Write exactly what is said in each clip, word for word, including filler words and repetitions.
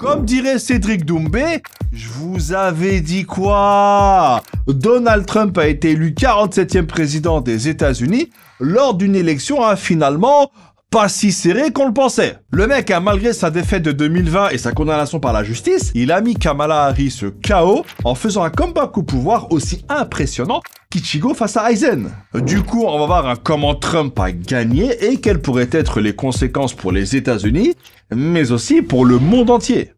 Comme dirait Cédric Doumbé, je vous avais dit quoi? Donald Trump a été élu quarante-septième président des États-Unis lors d'une élection hein, finalement pas si serrée qu'on le pensait. Le mec, hein, malgré sa défaite de deux mille vingt et sa condamnation par la justice, il a mis Kamala Harris K O en faisant un comeback au pouvoir aussi impressionnant qu'Ichigo face à Eisen. Du coup, on va voir hein, comment Trump a gagné et quelles pourraient être les conséquences pour les États-Unis, mais aussi pour le monde entier.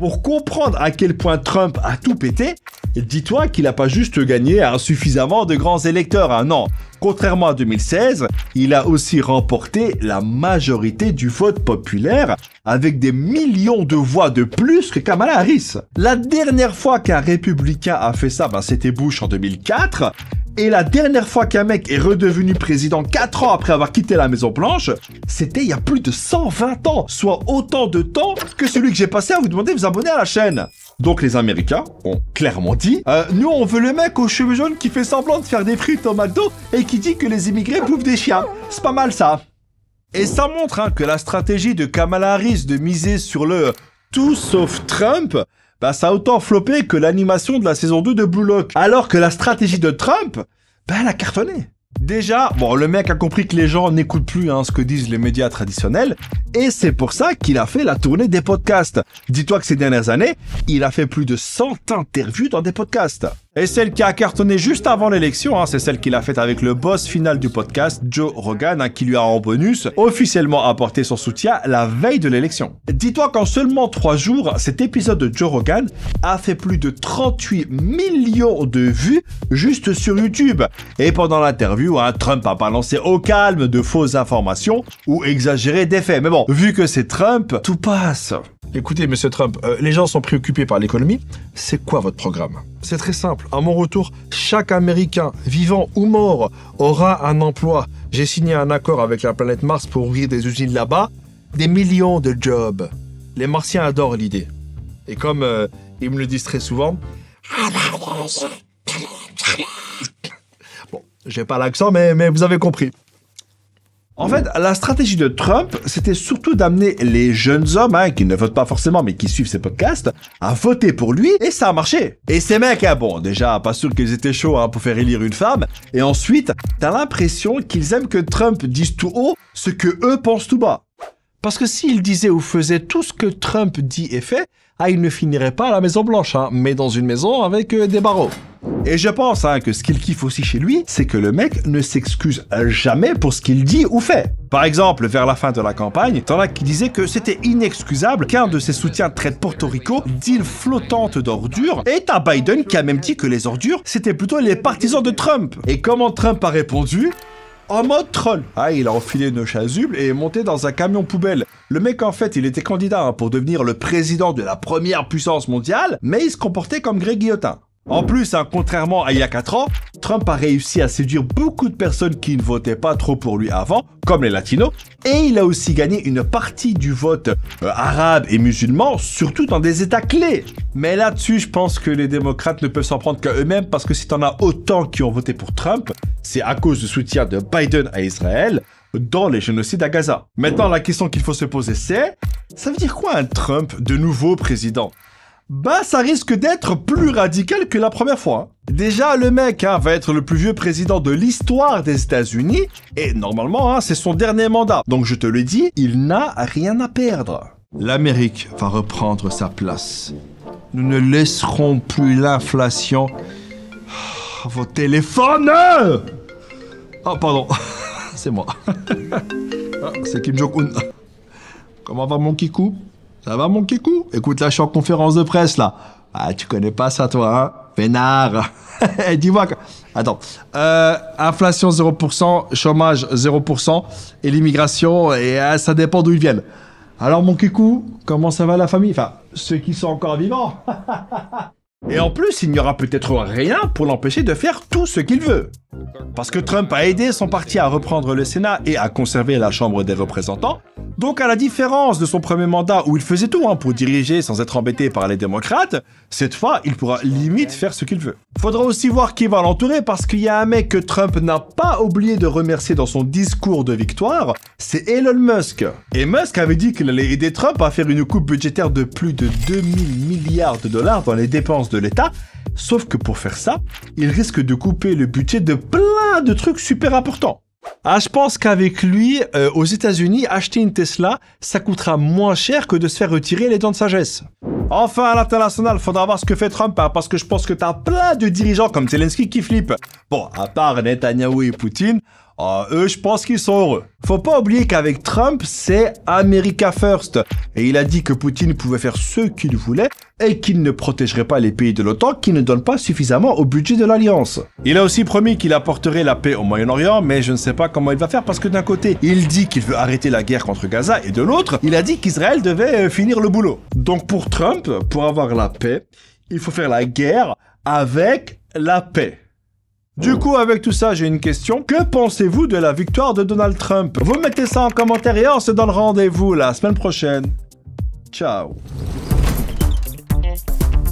Pour comprendre à quel point Trump a tout pété, dis-toi qu'il n'a pas juste gagné hein, suffisamment de grands électeurs. Hein, non, contrairement à deux mille seize, il a aussi remporté la majorité du vote populaire avec des millions de voix de plus que Kamala Harris. La dernière fois qu'un républicain a fait ça, ben, c'était Bush en deux mille quatre. Et la dernière fois qu'un mec est redevenu président quatre ans après avoir quitté la Maison Blanche, c'était il y a plus de cent vingt ans, soit autant de temps que celui que j'ai passé à vous demander de vous abonner à la chaîne. Donc les Américains ont clairement dit euh, « Nous, on veut le mec aux cheveux jaunes qui fait semblant de faire des frites au McDo et qui dit que les immigrés bouffent des chiens. C'est pas mal ça. » Et ça montre hein, que la stratégie de Kamala Harris de miser sur le « tout sauf Trump » bah ça a autant floppé que l'animation de la saison deux de Blue Lock. Alors que la stratégie de Trump, bah elle a cartonné. Déjà, bon, le mec a compris que les gens n'écoutent plus hein, ce que disent les médias traditionnels, et c'est pour ça qu'il a fait la tournée des podcasts. Dis-toi que ces dernières années, il a fait plus de cent interviews dans des podcasts. Et celle qui a cartonné juste avant l'élection, hein, c'est celle qu'il a faite avec le boss final du podcast, Joe Rogan, hein, qui lui a en bonus officiellement apporté son soutien la veille de l'élection. Dis-toi qu'en seulement trois jours, cet épisode de Joe Rogan a fait plus de trente-huit millions de vues juste sur YouTube. Et pendant l'interview, hein, Trump a balancé au calme de fausses informations ou exagéré des faits. Mais bon, vu que c'est Trump, tout passe. Écoutez, monsieur Trump, euh, les gens sont préoccupés par l'économie. C'est quoi votre programme? C'est très simple. À mon retour, chaque Américain, vivant ou mort, aura un emploi. J'ai signé un accord avec la planète Mars pour ouvrir des usines là-bas. Des millions de jobs. Les Martiens adorent l'idée. Et comme euh, ils me le disent très souvent... Bon, j'ai pas l'accent, mais, mais vous avez compris. En fait, la stratégie de Trump, c'était surtout d'amener les jeunes hommes, hein, qui ne votent pas forcément, mais qui suivent ses podcasts, à voter pour lui, et ça a marché. Et ces mecs, hein, bon, déjà, pas sûr qu'ils étaient chauds hein, pour faire élire une femme, et ensuite, t'as l'impression qu'ils aiment que Trump dise tout haut ce que eux pensent tout bas. Parce que s'ils disaient ou faisaient tout ce que Trump dit et fait, ah, ils ne finiraient pas à la Maison Blanche, hein, mais dans une maison avec euh, des barreaux. Et je pense hein, que ce qu'il kiffe aussi chez lui, c'est que le mec ne s'excuse jamais pour ce qu'il dit ou fait. Par exemple, vers la fin de la campagne, t'en as qui disait que c'était inexcusable qu'un de ses soutiens traite Porto Rico d'île flottante d'ordures, et t'as Biden qui a même dit que les ordures, c'était plutôt les partisans de Trump. Et comment Trump a répondu? En mode troll. Ah, il a enfilé une chasuble et est monté dans un camion poubelle. Le mec, en fait, il était candidat hein, pour devenir le président de la première puissance mondiale, mais il se comportait comme Greg Guillotin. En plus, hein, contrairement à il y a quatre ans, Trump a réussi à séduire beaucoup de personnes qui ne votaient pas trop pour lui avant, comme les latinos, et il a aussi gagné une partie du vote euh, arabe et musulman, surtout dans des états clés. Mais là-dessus, je pense que les démocrates ne peuvent s'en prendre qu'à eux-mêmes, parce que si t'en as autant qui ont voté pour Trump, c'est à cause du soutien de Biden à Israël dans les génocides à Gaza. Maintenant, la question qu'il faut se poser, c'est... ça veut dire quoi un Trump de nouveau président ? Bah, ça risque d'être plus radical que la première fois. Déjà, le mec hein, va être le plus vieux président de l'histoire des États-Unis, et normalement, hein, c'est son dernier mandat. Donc, je te le dis, il n'a rien à perdre. L'Amérique va reprendre sa place. Nous ne laisserons plus l'inflation... Oh, vos téléphones! Oh, pardon, c'est moi. Ah, c'est Kim Jong-un. Comment va mon kikou? Ça va, mon kikou? Écoute, là, je suis en conférence de presse, là. Ah, tu connais pas ça, toi, hein? Pénard. Dis-moi... Attends. Euh, inflation zéro pour cent, chômage zéro pour cent, et l'immigration, et euh, ça dépend d'où ils viennent. Alors, mon kikou, comment ça va, la famille? Enfin, ceux qui sont encore vivants. Et en plus, il n'y aura peut-être rien pour l'empêcher de faire tout ce qu'il veut. Parce que Trump a aidé son parti à reprendre le Sénat et à conserver la Chambre des représentants, Donc à la différence de son premier mandat où il faisait tout hein, pour diriger sans être embêté par les démocrates, cette fois il pourra limite faire ce qu'il veut. Faudra aussi voir qui va l'entourer parce qu'il y a un mec que Trump n'a pas oublié de remercier dans son discours de victoire, c'est Elon Musk. Et Musk avait dit qu'il allait aider Trump à faire une coupe budgétaire de plus de deux mille milliards de dollars dans les dépenses de l'État, sauf que pour faire ça, il risque de couper le budget de plein de trucs super importants. Ah, je pense qu'avec lui, euh, aux États-Unis, acheter une Tesla, ça coûtera moins cher que de se faire retirer les dents de sagesse. Enfin, à l'international, faudra voir ce que fait Trump, hein, parce que je pense que t'as plein de dirigeants comme Zelensky qui flippent. Bon, à part Netanyahou et Poutine, euh, eux, je pense qu'ils sont heureux. Faut pas oublier qu'avec Trump, c'est America First. Et il a dit que Poutine pouvait faire ce qu'il voulait et qu'il ne protégerait pas les pays de l'OTAN qui ne donnent pas suffisamment au budget de l'Alliance. Il a aussi promis qu'il apporterait la paix au Moyen-Orient, mais je ne sais pas comment il va faire parce que d'un côté, il dit qu'il veut arrêter la guerre contre Gaza et de l'autre, il a dit qu'Israël devait finir le boulot. Donc pour Trump, pour avoir la paix, il faut faire la guerre avec la paix. Du coup, avec tout ça, j'ai une question. Que pensez-vous de la victoire de Donald Trump? Vous mettez ça en commentaire et on se donne rendez-vous la semaine prochaine. Ciao.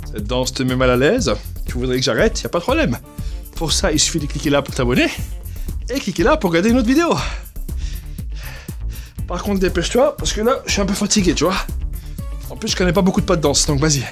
Cette danse te met mal à l'aise, tu voudrais que j'arrête, y a pas de problème. Pour ça, il suffit de cliquer là pour t'abonner et cliquer là pour regarder une autre vidéo. Par contre, dépêche-toi parce que là, je suis un peu fatigué, tu vois. En plus, je connais pas beaucoup de pas de danse, donc vas-y.